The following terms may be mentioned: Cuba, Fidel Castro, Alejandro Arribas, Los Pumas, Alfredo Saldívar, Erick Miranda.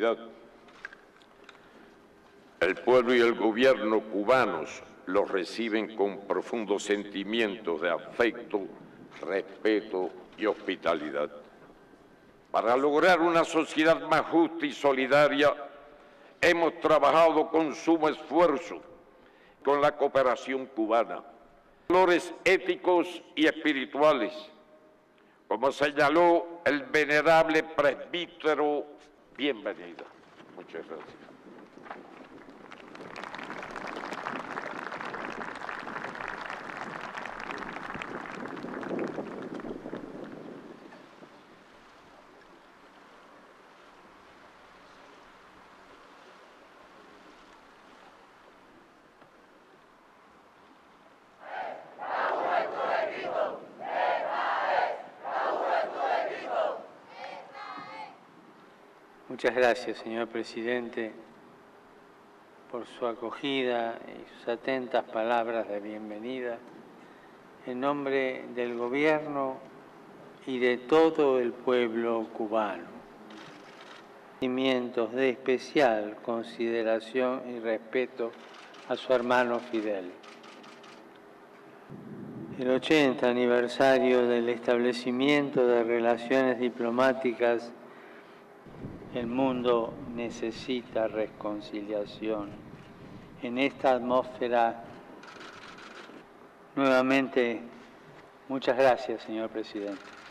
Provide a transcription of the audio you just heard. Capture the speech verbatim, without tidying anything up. cantidad. El pueblo y el gobierno cubanos los reciben con profundos sentimientos de afecto, respeto y hospitalidad. Para lograr una sociedad más justa y solidaria, hemos trabajado con sumo esfuerzo con la cooperación cubana, valores éticos y espirituales, como señaló el venerable presbítero Bienvenido. Muchas gracias. Muchas gracias, señor presidente, por su acogida y sus atentas palabras de bienvenida. En nombre del gobierno y de todo el pueblo cubano, sentimientos de especial consideración y respeto a su hermano Fidel. El ochenta aniversario del establecimiento de relaciones diplomáticas. El mundo necesita reconciliación. En esta atmósfera, nuevamente, muchas gracias, señor presidente.